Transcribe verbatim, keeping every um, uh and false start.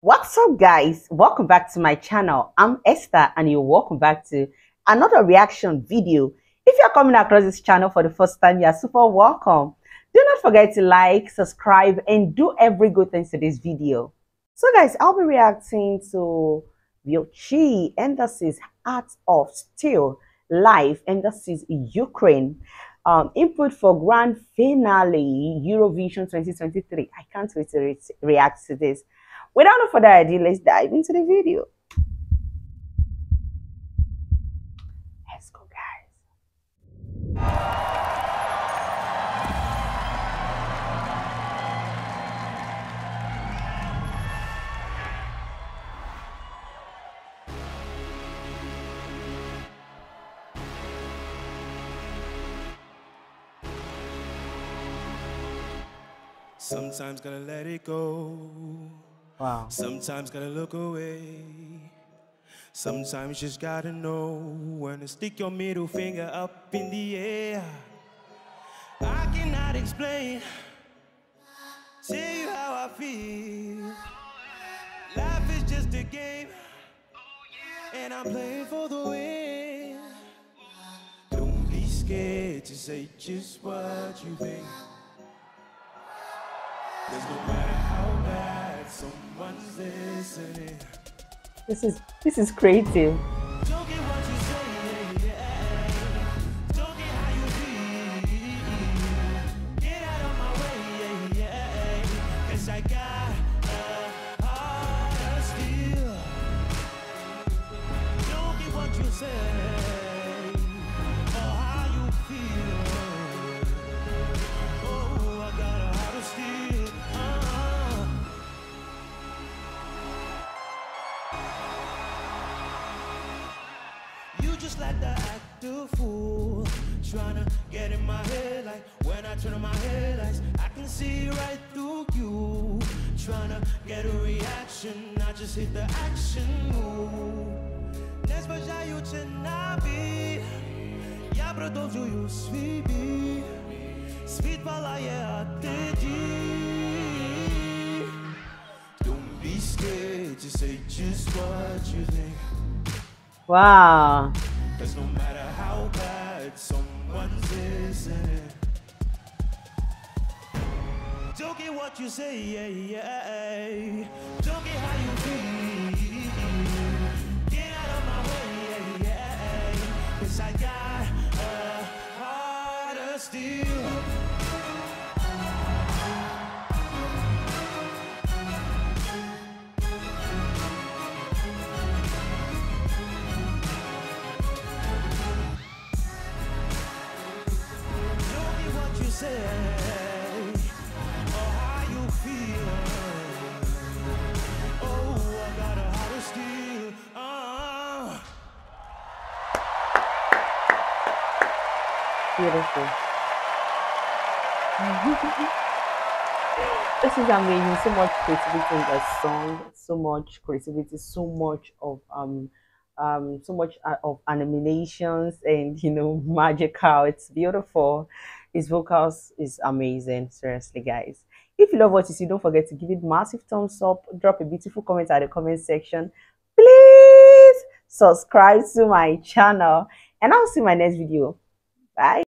What's up guys, welcome back to my channel. I'm Esther and you're welcome back to another reaction video. If you're coming across this channel for the first time, you're super welcome. Do not forget to like, subscribe and do every good thing to this video. So guys, I'll be reacting to Tvorchi, and this is Heart of Steel live, and this is Ukraine. Um, input for grand finale Eurovision twenty twenty-three. I can't wait to re react to this. Without no further ado, let's dive into the video. Let's go, guys. Sometimes gotta let it go. Wow. Sometimes gotta look away. Sometimes just gotta know when to stick your middle finger up in the air. I cannot explain. Tell you how I feel. Life is just a game, and I'm playing for the win. Don't be scared to say just what you think. There's no matter how bad someone's listening. This is this is creative. Don't get what you say, yeah. Don't get how you feel. Get out of my way, yeah, yeah. 'Cause I got a heart of steel. Don't get what you say or how you feel. Oh, I got a heart of steel. Just like the actor fool, trying to get in my head. Like when I turn on my headlights, I can see right through you. Trying to get a reaction, I just hit the action move. That's what I you cannot be. Я продолжу свой бит. Свет палая отдыхи. Don't be scared to say just what you think. Wow. Because no matter how bad someone's listening, don't get what you say, yeah, yeah. Don't get how you feel. Get out of my way, yeah, yeah. 'Cause I got a heart of steel. Beautiful. This is amazing. So much creativity in the song, so much creativity, so much of um um so much of animations and, you know, magical. It's beautiful. His vocals is amazing. Seriously guys, if you love what you see, don't forget to give it massive thumbs up, drop a beautiful comment at the comment section. Please subscribe to my channel and I'll see you in my next video. Bye.